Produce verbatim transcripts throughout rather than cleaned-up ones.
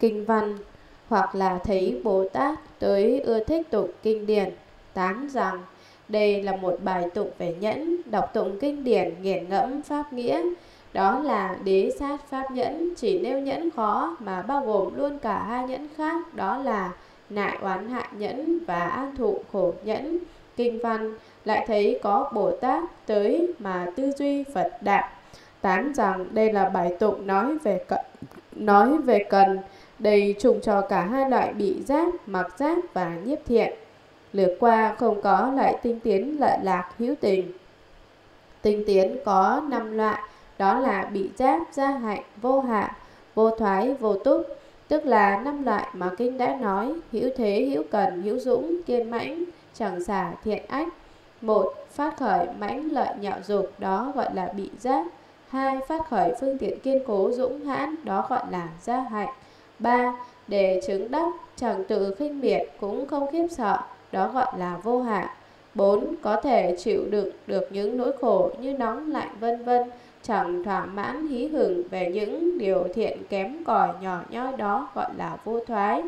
kinh văn, hoặc là thấy Bồ Tát tới ưa thích tụng kinh điển, tán rằng đây là một bài tụng về nhẫn, đọc tụng kinh điển nghiền ngẫm pháp nghĩa. Đó là đế sát pháp nhẫn, chỉ nêu nhẫn khó mà bao gồm luôn cả hai nhẫn khác, đó là nại oán hại nhẫn và an thụ khổ nhẫn. Kinh văn lại thấy có Bồ Tát tới mà tư duy Phật đạo, tán rằng đây là bài tụng nói về cận, nói về cần, đầy trùng cho cả hai loại bị giác, mặc giác và nhiếp thiện. Lược qua không có loại tinh tiến lợi lạc hữu tình. Tinh tiến có năm loại, đó là bị giác, gia hạnh, vô hạ, vô thoái, vô túc, tức là năm loại mà kinh đã nói: hữu thế, hữu cần, hữu dũng, kiên mãnh, chẳng xả, thiện ách. Một, phát khởi mãnh lợi nhạo dục, đó gọi là bị giác. Hai, phát khởi phương tiện kiên cố dũng hãn, đó gọi là gia hạnh. Ba, để chứng đắc chẳng tự khinh miệt, cũng không khiếp sợ, đó gọi là vô hạ. Bốn, có thể chịu đựng được những nỗi khổ như nóng lạnh vân vân, chẳng thỏa mãn hí hửng về những điều thiện kém cỏi nhỏ nhoi, đó gọi là vô thoái.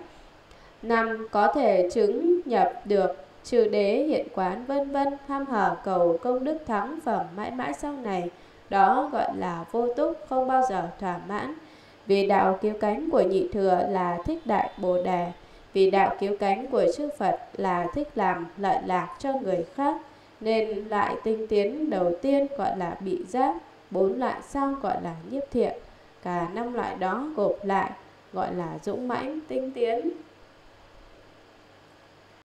Năm, có thể chứng nhập được trừ đế hiện quán vân vân, tham hở cầu công đức thắng phẩm mãi mãi sau này, đó gọi là vô túc, không bao giờ thỏa mãn. Vì đạo cứu cánh của nhị thừa là thích đại Bồ Đề, vì đạo cứu cánh của chư Phật là thích làm lợi lạc cho người khác, nên loại tinh tiến đầu tiên gọi là bị giác, bốn loại sau gọi là nhiếp thiện, cả năm loại đó gộp lại gọi là dũng mãnh tinh tiến.